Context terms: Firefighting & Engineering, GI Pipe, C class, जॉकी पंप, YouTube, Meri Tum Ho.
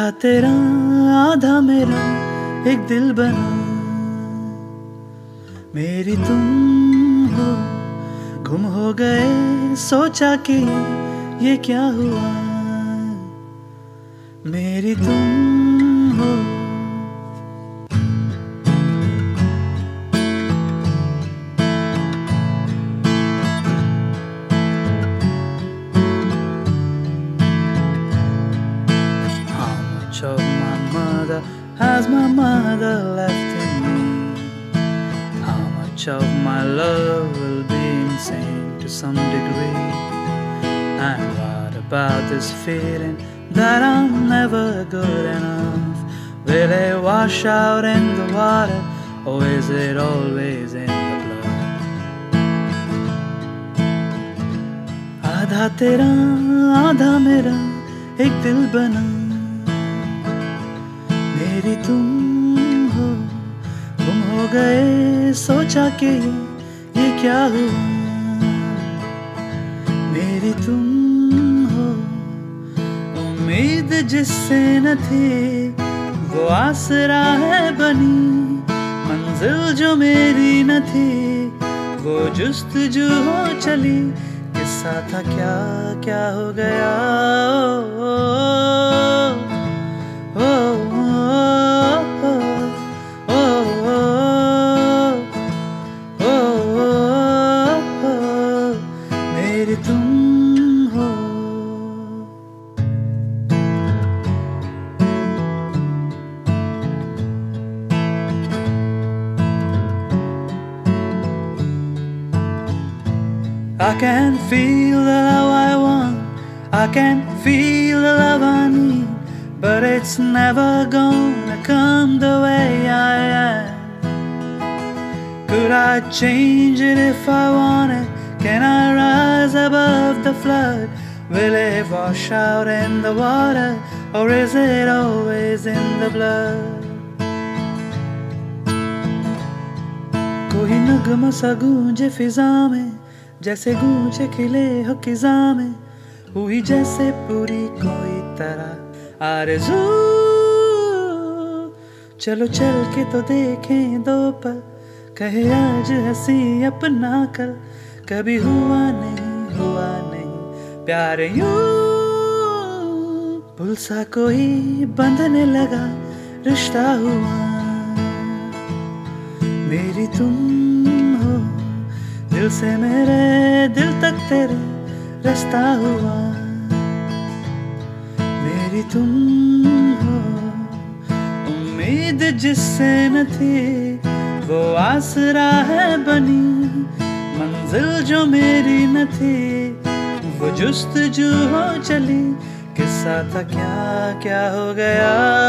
आधा तेरा आधा मेरा एक दिल बना। मेरी तुम हो, गुम हो गए, सोचा कि ये क्या हुआ। मेरी तुम हो। How much of my mother has my mother left in me? How much of my love will be insane to some degree? And what about this feeling that I'm never good enough? Will it wash out in the water, or is it always in the blood? आधा तेरा आधा मेरा एक दिल बना। मेरी तुम हो, गुम हो गए, सोचा कि ये क्या हुआ। मेरी तुम हो। उम्मीद जिससे न थी वो आसरा है बनी। मंजिल जो मेरी न थी वो जुस्तजू हो चली। किस्सा था क्या क्या हो गया। ओ, ओ, ओ, मेरी तुम हो। I can feel the love I want, I can feel the love I need, but it's never gonna come the way I am. Could I change it if I wanted? Can I rise above the flood? Will it wash out in the water, or is it always in the blood? कोई नगमा सा गूंजे फिजा में, जैसे गूंजे खिले हो खिजा में। हुई जैसे पूरी कोई तरह आरज़ू। चलो चल के तो देखें दो पल, कहे आज हंसी अपना कल। कभी हुआ नहीं प्यार यूं, पुल सा कोई बंधने लगा रिश्ता हुआ। मेरी तुम हो, दिल से मेरे दिल तक तेरा रास्ता हुआ। मेरी तुम हो। उम्मीद जिससे न थी वो आसरा है बनी। मंजिल जो मेरी न थी वो जुस्तजू हो चली। किस्सा था क्या क्या हो गया।